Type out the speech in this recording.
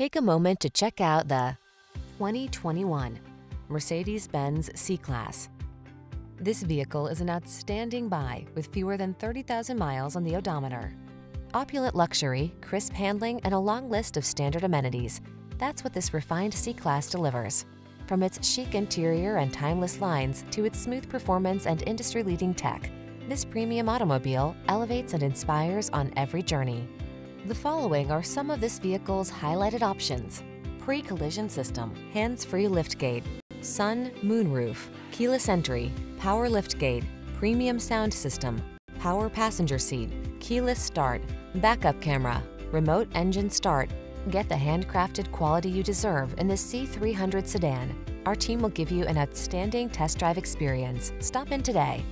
Take a moment to check out the 2021 Mercedes-Benz C-Class. This vehicle is an outstanding buy with fewer than 30,000 miles on the odometer. Opulent luxury, crisp handling, and a long list of standard amenities. That's what this refined C-Class delivers. From its chic interior and timeless lines to its smooth performance and industry-leading tech, this premium automobile elevates and inspires on every journey. The following are some of this vehicle's highlighted options: pre-collision system, hands-free liftgate, sun, moonroof, keyless entry, power liftgate, premium sound system, power passenger seat, keyless start, backup camera, remote engine start. Get the handcrafted quality you deserve in the C300 sedan. Our team will give you an outstanding test drive experience. Stop in today.